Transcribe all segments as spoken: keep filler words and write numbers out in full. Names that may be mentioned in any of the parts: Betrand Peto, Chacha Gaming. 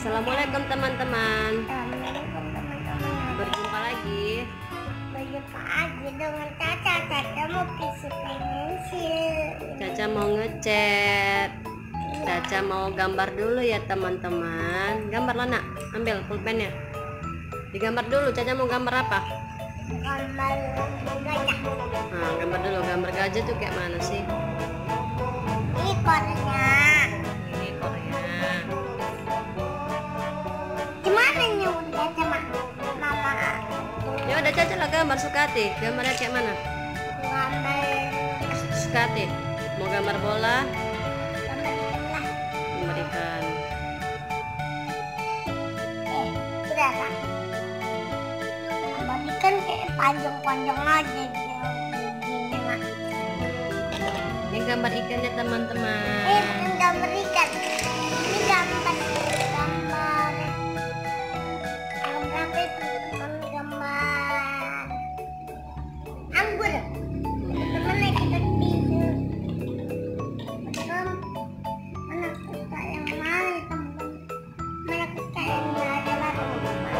Assalamualaikum teman-teman. Assalamualaikum teman-teman. Berjumpa lagi. Berjumpa lagi dengan Caca. Caca mau kisip pensil. Caca mau ngecat. Caca mau gambar dulu ya teman-teman. Gambar lah nak. Ambil pulpennya. Digambar dulu. Caca mau gambar apa? Gambar gajah. Nah, gambar dulu. Gambar gajah tuh kayak mana sih? Ekornya. Ekornya. Gimana nyunda sama mama? Ya udah Caca lah gambar Sukati. Gambarnya kayak mana? Gambar Sukati. Mau gambar bola? Gambar ikan. Gambar ikan. Eh, udah lah. Gambar ikan kayak panjang-panjang aja dia. Ini gambar ikannya teman-teman. Ini bukan gambar ikan. Ini gambar gambar gambar apa itu? Gambar anggur. Teman-teman naik ikan biru. Teman, mana kita yang mana teman-teman? Mana kita yang ada teman-teman?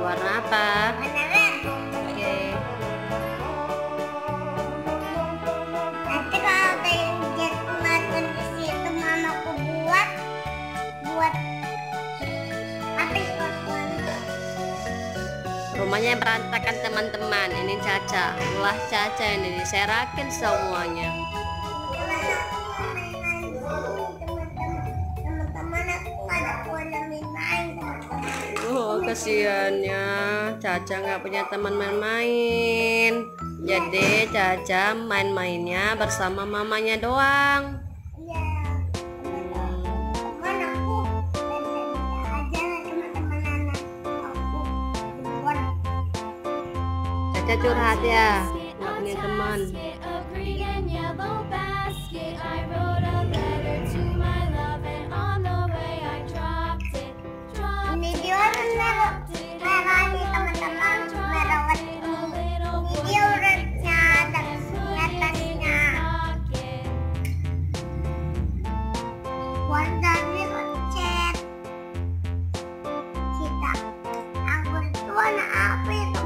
Warna apa? Rumahnya berantakan teman-teman. Ini Caca, ulah Caca ini diserakin semuanya. Teman-teman aku ada punya main-main. Oh kasihannya, Caca nggak punya teman main-main. Jadi Caca main-mainnya bersama mamanya doang. Caca curhat ya, nggak punya teman. Ini dia orang merah, merah ini teman-teman, merah ini. Ini dia uratnya dan niatannya. Warnanya cat. Kita, aku tuh anak apa itu?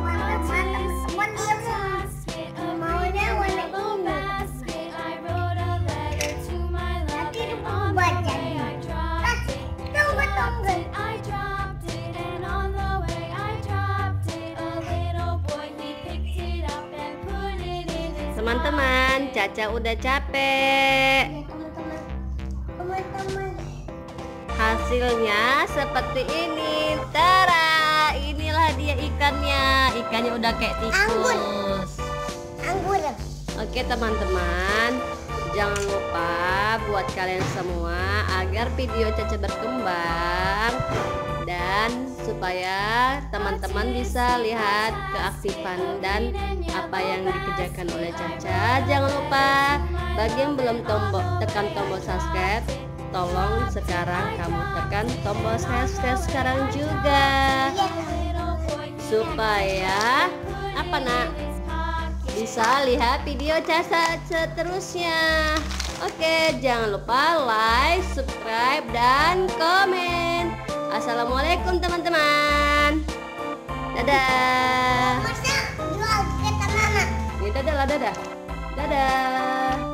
Teman-teman, Caca udah capek. Ya, teman-teman. Teman-teman. Hasilnya seperti ini. Tara, inilah dia ikannya. Ikannya udah kayak tikus. Anggur. Oke teman-teman, jangan lupa buat kalian semua agar video Caca berkembang dan supaya teman-teman bisa lihat keaktifan dan apa yang dikerjakan oleh Caca. Jangan lupa bagi yang belum tombol tekan tombol subscribe, tolong sekarang kamu tekan tombol subscribe sekarang juga supaya apa nak bisa lihat video Caca seterusnya. Oke, jangan lupa like, subscribe, dan komen. Assalamualaikum teman-teman. Dadah. Masa jual kita mama. Ini dadah, dadah. Dadah.